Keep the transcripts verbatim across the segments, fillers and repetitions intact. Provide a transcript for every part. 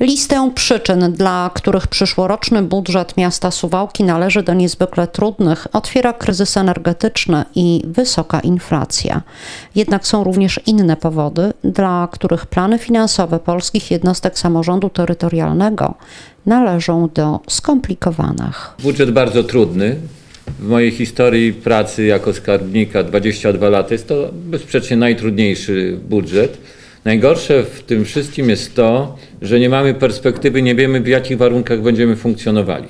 Listę przyczyn, dla których przyszłoroczny budżet miasta Suwałki należy do niezwykle trudnych, otwiera kryzys energetyczny i wysoka inflacja. Jednak są również inne powody, dla których plany finansowe polskich jednostek samorządu terytorialnego należą do skomplikowanych. Budżet bardzo trudny. W mojej historii pracy jako skarbnika dwadzieścia dwa lata jest to bezsprzecznie najtrudniejszy budżet. Najgorsze w tym wszystkim jest to, że nie mamy perspektywy, nie wiemy, w jakich warunkach będziemy funkcjonowali.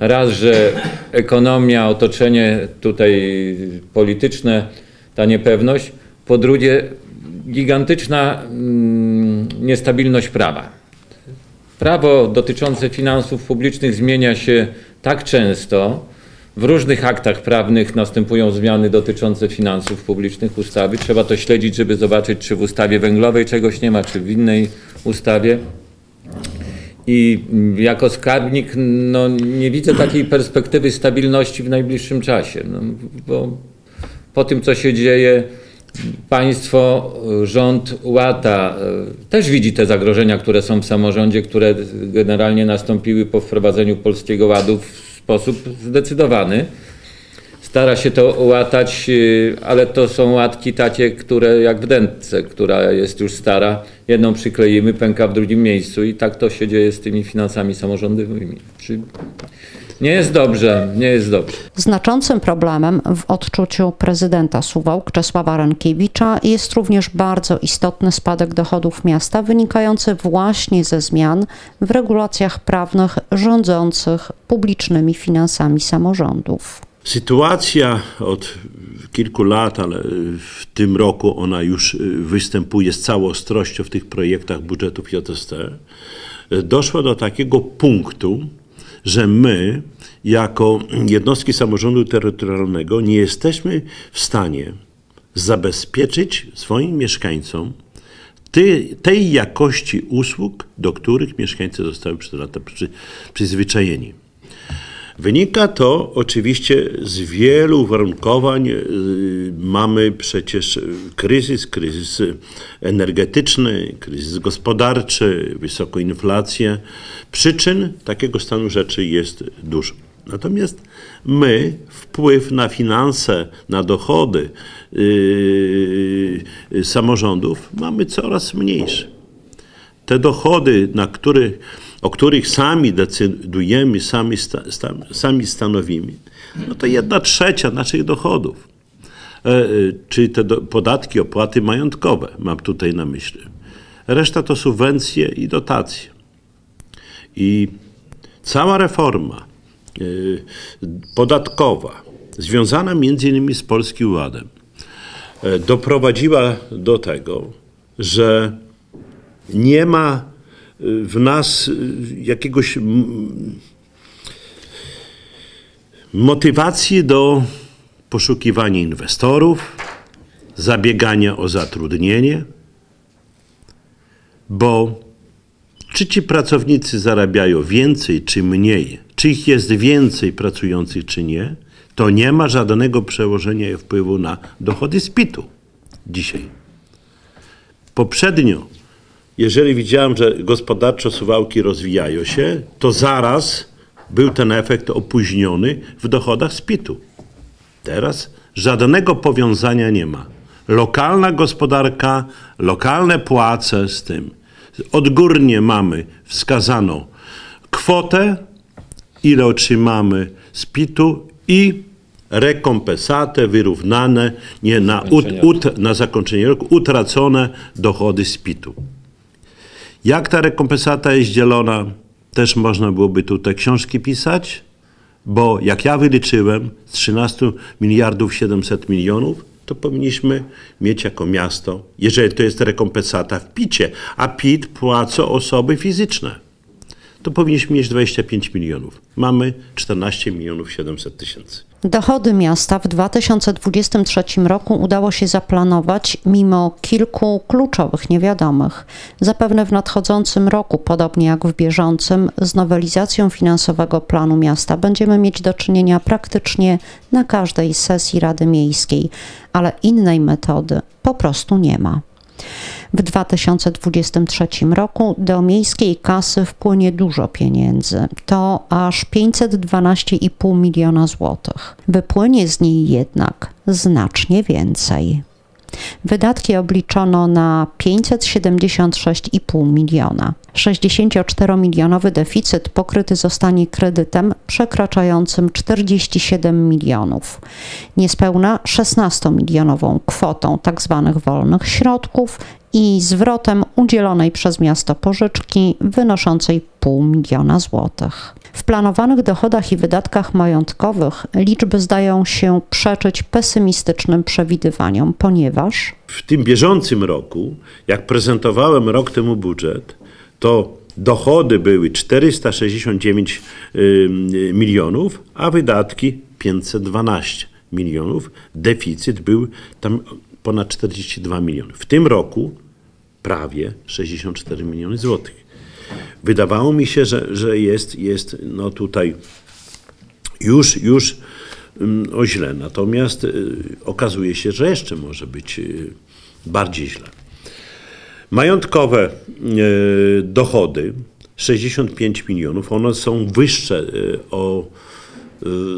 Raz, że ekonomia, otoczenie tutaj polityczne, ta niepewność. Po drugie, gigantyczna niestabilność prawa. Prawo dotyczące finansów publicznych zmienia się tak często. W różnych aktach prawnych następują zmiany dotyczące finansów publicznych, ustawy. Trzeba to śledzić, żeby zobaczyć, czy w ustawie węglowej czegoś nie ma, czy w innej ustawie. I jako skarbnik no, nie widzę takiej perspektywy stabilności w najbliższym czasie. No, bo po tym, co się dzieje, państwo, rząd łata też widzi te zagrożenia, które są w samorządzie, które generalnie nastąpiły po wprowadzeniu Polskiego Ładu w sposób zdecydowany. Stara się to łatać, ale to są łatki takie, które jak w dętce, która jest już stara. Jedną przykleimy, pęka w drugim miejscu i tak to się dzieje z tymi finansami samorządowymi. Nie jest dobrze, nie jest dobrze. Znaczącym problemem w odczuciu prezydenta Suwałk Czesława Rynkiewicza jest również bardzo istotny spadek dochodów miasta wynikający właśnie ze zmian w regulacjach prawnych rządzących publicznymi finansami samorządów. Sytuacja od kilku lat, ale w tym roku ona już występuje z całą ostrością w tych projektach budżetów J S T. Doszła do takiego punktu, że my jako jednostki samorządu terytorialnego nie jesteśmy w stanie zabezpieczyć swoim mieszkańcom tej, tej jakości usług, do których mieszkańcy zostali przez lata przy, przyzwyczajeni. Wynika to oczywiście z wielu uwarunkowań. Mamy przecież kryzys, kryzys energetyczny, kryzys gospodarczy, wysoką inflację. Przyczyn takiego stanu rzeczy jest dużo. Natomiast my wpływ na finanse, na dochody yy, samorządów mamy coraz mniejszy. Te dochody, na których, o których sami decydujemy, sami, sta, sami stanowimy, no to jedna trzecia naszych dochodów. E, czyli te do, podatki, opłaty majątkowe, mam tutaj na myśli. Reszta to subwencje i dotacje. I cała reforma e, podatkowa, związana między innymi z Polskim Ładem, e, doprowadziła do tego, że nie ma w nas jakiegoś motywacji do poszukiwania inwestorów, zabiegania o zatrudnienie, bo czy ci pracownicy zarabiają więcej czy mniej, czy ich jest więcej pracujących czy nie, to nie ma żadnego przełożenia i wpływu na dochody z pitu dzisiaj. Poprzednio jeżeli widziałem, że gospodarczo Suwałki rozwijają się, to zaraz był ten efekt opóźniony w dochodach z pitu. Teraz żadnego powiązania nie ma. Lokalna gospodarka, lokalne płace z tym. Odgórnie mamy wskazaną kwotę, ile otrzymamy z pitu i rekompensatę wyrównane nie, na, ut, ut, na zakończenie roku utracone dochody z pitu. Jak ta rekompensata jest dzielona, też można byłoby tutaj książki pisać, bo jak ja wyliczyłem z trzynastu miliardów siedemset milionów, to powinniśmy mieć jako miasto, jeżeli to jest rekompensata w picie, a pit płacą osoby fizyczne, to powinniśmy mieć dwadzieścia pięć milionów. Mamy czternaście milionów siedemset tysięcy. Dochody miasta w dwa tysiące dwudziestym trzecim roku udało się zaplanować mimo kilku kluczowych niewiadomych. Zapewne w nadchodzącym roku, podobnie jak w bieżącym, z nowelizacją finansowego planu miasta będziemy mieć do czynienia praktycznie na każdej sesji Rady Miejskiej, ale innej metody po prostu nie ma. w dwa tysiące dwudziestym trzecim roku do miejskiej kasy wpłynie dużo pieniędzy, to aż pięćset dwanaście i pół miliona złotych. Wypłynie z niej jednak znacznie więcej. Wydatki obliczono na pięćset siedemdziesiąt sześć i pół miliona. sześćdziesięcioczteromilionowy deficyt pokryty zostanie kredytem przekraczającym czterdzieści siedem milionów, niespełna szesnastomilionową kwotą tzw. wolnych środków i zwrotem udzielonej przez miasto pożyczki wynoszącej pół miliona złotych. W planowanych dochodach i wydatkach majątkowych liczby zdają się przeczyć pesymistycznym przewidywaniom, ponieważ w tym bieżącym roku, jak prezentowałem rok temu budżet, to dochody były czterysta sześćdziesiąt dziewięć milionów, a wydatki pięćset dwanaście milionów. Deficyt był tam ponad czterdzieści dwa miliony. W tym roku prawie sześćdziesiąt cztery miliony złotych. Wydawało mi się, że, że jest, jest no tutaj już, już o źle, natomiast okazuje się, że jeszcze może być bardziej źle. Majątkowe dochody sześćdziesiąt pięć milionów, one są wyższe o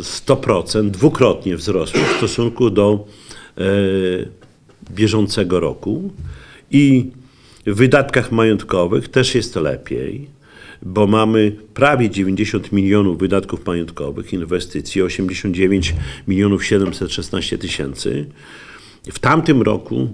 sto procent, dwukrotnie wzrosły w stosunku do bieżącego roku i w wydatkach majątkowych też jest lepiej, bo mamy prawie dziewięćdziesiąt milionów wydatków majątkowych, inwestycji, osiemdziesiąt dziewięć milionów siedemset szesnaście tysięcy. W tamtym roku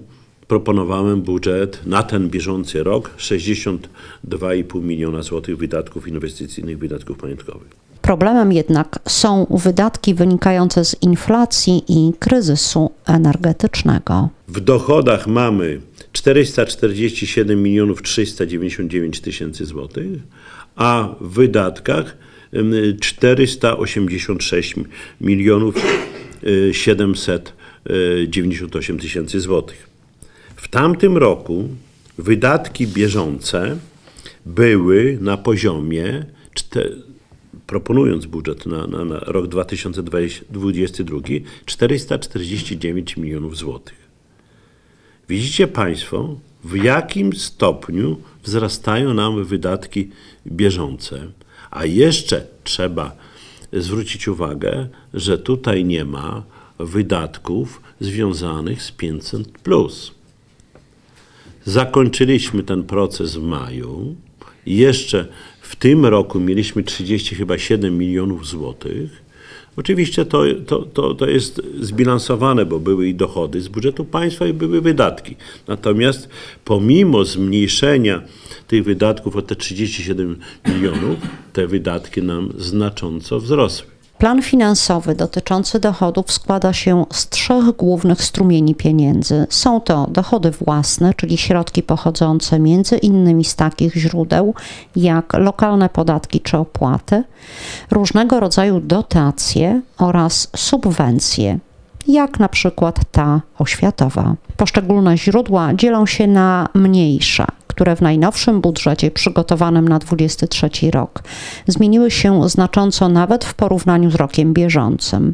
proponowałem budżet na ten bieżący rok sześćdziesiąt dwa i pół miliona złotych wydatków inwestycyjnych, wydatków majątkowych. Problemem jednak są wydatki wynikające z inflacji i kryzysu energetycznego. W dochodach mamy czterysta czterdzieści siedem milionów trzysta dziewięćdziesiąt dziewięć tysięcy złotych, a w wydatkach czterysta osiemdziesiąt sześć milionów siedemset dziewięćdziesiąt osiem tysięcy złotych. W tamtym roku wydatki bieżące były na poziomie, proponując budżet na, na, na rok dwa tysiące dwudziesty drugi, czterysta czterdzieści dziewięć milionów złotych. Widzicie Państwo, w jakim stopniu wzrastają nam wydatki bieżące. A jeszcze trzeba zwrócić uwagę, że tutaj nie ma wydatków związanych z pięćset plus. Zakończyliśmy ten proces w maju. Jeszcze w tym roku mieliśmy trzydzieści chyba siedem milionów złotych. Oczywiście to, to, to, to jest zbilansowane, bo były i dochody z budżetu państwa i były wydatki. Natomiast pomimo zmniejszenia tych wydatków o te trzydzieści siedem milionów, te wydatki nam znacząco wzrosły. Plan finansowy dotyczący dochodów składa się z trzech głównych strumieni pieniędzy. Są to dochody własne, czyli środki pochodzące między innymi z takich źródeł jak lokalne podatki czy opłaty, różnego rodzaju dotacje oraz subwencje, jak na przykład ta oświatowa. Poszczególne źródła dzielą się na mniejsze, które w najnowszym budżecie przygotowanym na dwudziesty trzeci rok zmieniły się znacząco nawet w porównaniu z rokiem bieżącym.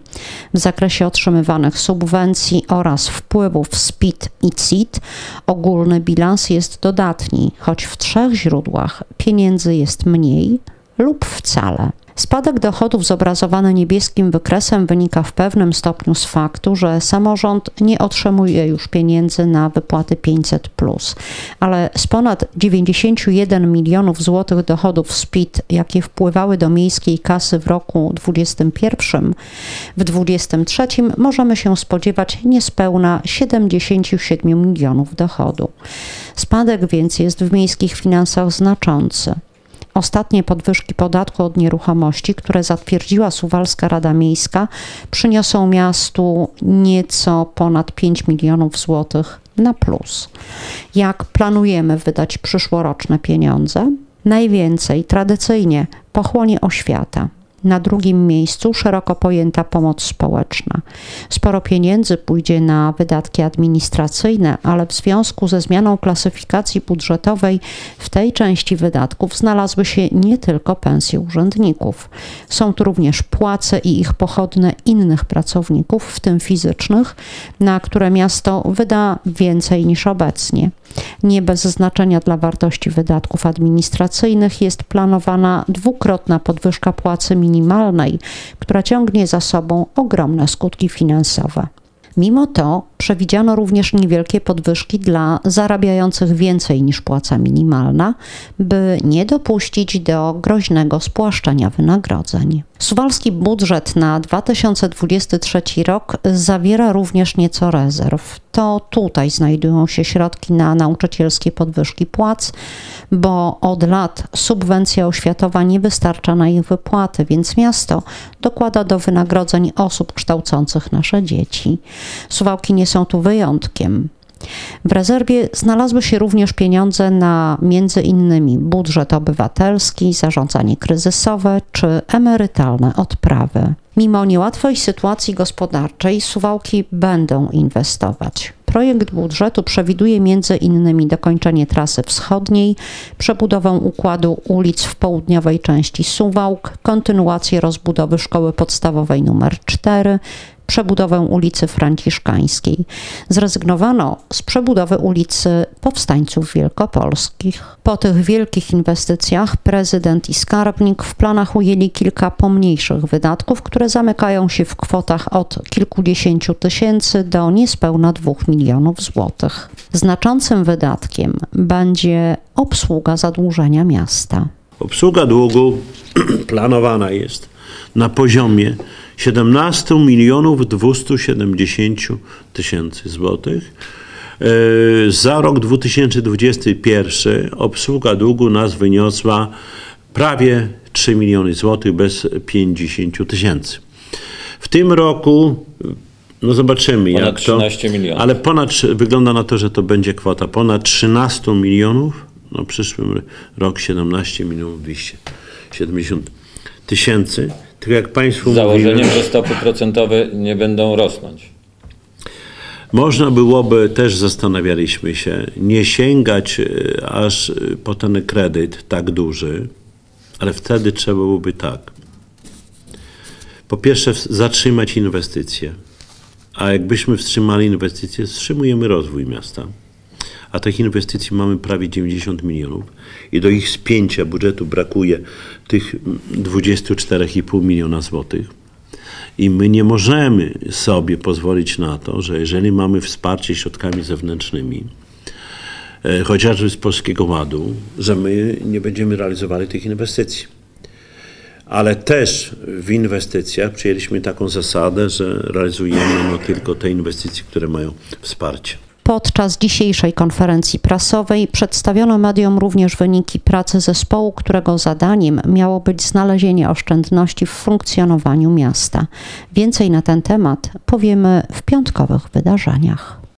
W zakresie otrzymywanych subwencji oraz wpływów z P I T i C I T ogólny bilans jest dodatni, choć w trzech źródłach pieniędzy jest mniej lub wcale. Spadek dochodów zobrazowany niebieskim wykresem wynika w pewnym stopniu z faktu, że samorząd nie otrzymuje już pieniędzy na wypłaty pięćset plus, ale z ponad dziewięćdziesięciu jeden milionów złotych dochodów z P I T, jakie wpływały do miejskiej kasy w roku dwudziestym pierwszym, w dwudziestym trzecim możemy się spodziewać niespełna siedemdziesięciu siedmiu milionów dochodu. Spadek więc jest w miejskich finansach znaczący. Ostatnie podwyżki podatku od nieruchomości, które zatwierdziła Suwalska Rada Miejska, przyniosą miastu nieco ponad pięć milionów złotych na plus. Jak planujemy wydać przyszłoroczne pieniądze? Najwięcej tradycyjnie pochłonie oświata. Na drugim miejscu szeroko pojęta pomoc społeczna. Sporo pieniędzy pójdzie na wydatki administracyjne, ale w związku ze zmianą klasyfikacji budżetowej w tej części wydatków znalazły się nie tylko pensje urzędników. Są tu również płace i ich pochodne innych pracowników, w tym fizycznych, na które miasto wyda więcej niż obecnie. Nie bez znaczenia dla wartości wydatków administracyjnych jest planowana dwukrotna podwyżka płacy minimalnej, która ciągnie za sobą ogromne skutki finansowe. Mimo to przewidziano również niewielkie podwyżki dla zarabiających więcej niż płaca minimalna, by nie dopuścić do groźnego spłaszczenia wynagrodzeń. Suwalski budżet na dwa tysiące dwudziesty trzeci rok zawiera również nieco rezerw. To tutaj znajdują się środki na nauczycielskie podwyżki płac, bo od lat subwencja oświatowa nie wystarcza na ich wypłaty, więc miasto dokłada do wynagrodzeń osób kształcących nasze dzieci. Suwałki nie są tu wyjątkiem. W rezerwie znalazły się również pieniądze na między innymi budżet obywatelski, zarządzanie kryzysowe czy emerytalne odprawy. Mimo niełatwej sytuacji gospodarczej Suwałki będą inwestować. Projekt budżetu przewiduje między innymi dokończenie trasy wschodniej, przebudowę układu ulic w południowej części Suwałk, kontynuację rozbudowy Szkoły Podstawowej numer cztery, przebudowę ulicy Franciszkańskiej. Zrezygnowano z przebudowy ulicy Powstańców Wielkopolskich. Po tych wielkich inwestycjach prezydent i skarbnik w planach ujęli kilka pomniejszych wydatków, które zamykają się w kwotach od kilkudziesięciu tysięcy do niespełna dwóch milionów złotych. Znaczącym wydatkiem będzie obsługa zadłużenia miasta. Obsługa długu planowana jest na poziomie siedemnaście milionów dwieście siedemdziesiąt tysięcy złotych. Za rok dwa tysiące dwudziesty pierwszy obsługa długu nas wyniosła prawie trzy miliony złotych bez pięćdziesięciu tysięcy. W tym roku, no zobaczymy ponad jak to, trzynaście milionów. Ale ponad, wygląda na to, że to będzie kwota ponad trzynaście milionów, no przyszły rok siedemnaście milionów dwieście siedemdziesiąt tysięcy. Tak jak państwu z założeniem, mówiłem, że stopy procentowe nie będą rosnąć. Można byłoby, też zastanawialiśmy się, nie sięgać aż po ten kredyt tak duży, ale wtedy trzeba byłoby tak. Po pierwsze zatrzymać inwestycje, a jakbyśmy wstrzymali inwestycje, wstrzymujemy rozwój miasta. A tych inwestycji mamy prawie dziewięćdziesiąt milionów i do ich spięcia budżetu brakuje tych dwudziestu czterech i pół miliona złotych. I my nie możemy sobie pozwolić na to, że jeżeli mamy wsparcie środkami zewnętrznymi, chociażby z Polskiego Ładu, że my nie będziemy realizowali tych inwestycji. Ale też w inwestycjach przyjęliśmy taką zasadę, że realizujemy no tylko te inwestycje, które mają wsparcie. Podczas dzisiejszej konferencji prasowej przedstawiono mediom również wyniki pracy zespołu, którego zadaniem miało być znalezienie oszczędności w funkcjonowaniu miasta. Więcej na ten temat powiemy w piątkowych wydarzeniach.